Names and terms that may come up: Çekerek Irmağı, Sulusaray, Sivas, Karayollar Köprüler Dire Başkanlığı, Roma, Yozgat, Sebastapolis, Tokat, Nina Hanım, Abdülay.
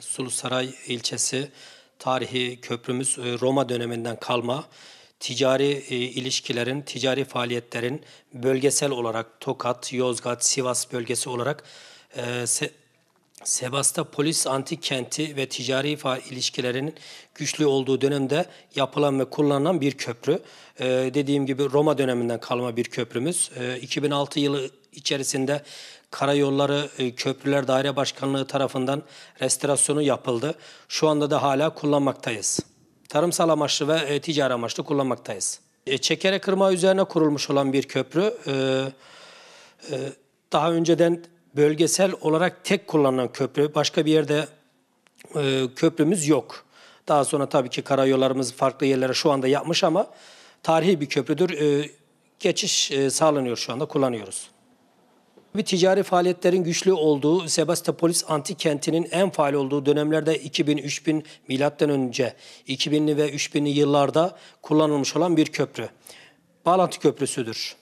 Sulusaray ilçesi tarihi köprümüz Roma döneminden kalma. Ticari ilişkilerin, ticari faaliyetlerin bölgesel olarak Tokat, Yozgat, Sivas bölgesi olarak Sebastapolis antik kenti ve ticari ilişkilerin güçlü olduğu dönemde yapılan ve kullanılan bir köprü. Dediğim gibi Roma döneminden kalma bir köprümüz. 2006 yılı içerisinde Karayolları Köprüler Daire Başkanlığı tarafından restorasyonu yapıldı. Şu anda da hala kullanmaktayız. Tarımsal amaçlı ve ticari amaçlı kullanmaktayız. Çekerek Irmağı üzerine kurulmuş olan bir köprü. Daha önceden bölgesel olarak tek kullanılan köprü. Başka bir yerde köprümüz yok. Daha sonra tabii ki karayollarımız farklı yerlere şu anda yapmış ama tarihi bir köprüdür. Geçiş sağlanıyor şu anda, kullanıyoruz. Bir ticari faaliyetlerin güçlü olduğu Sebastapolis antik kentinin en faal olduğu dönemlerde 2000-3000 milattan önce 2000'li ve 3000'li yıllarda kullanılmış olan bir köprü. Bağlantı köprüsüdür.